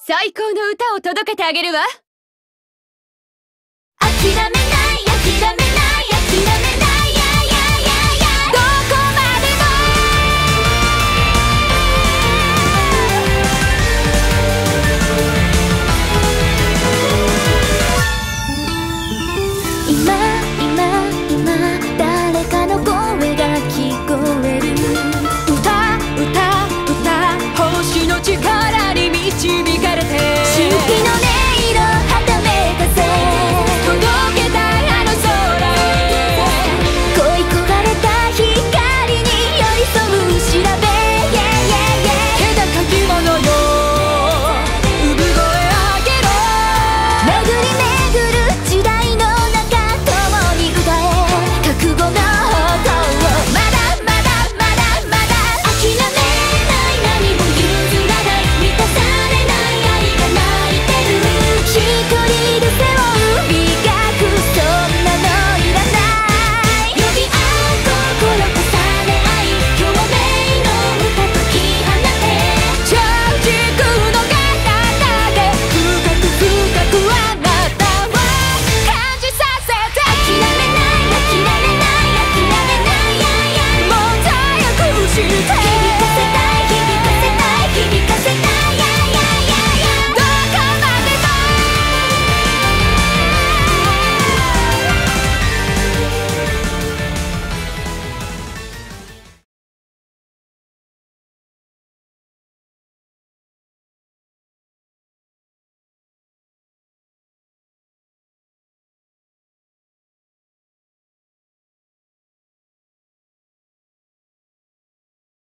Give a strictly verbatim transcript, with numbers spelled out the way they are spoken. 最高の歌を届けてあげるわ。諦め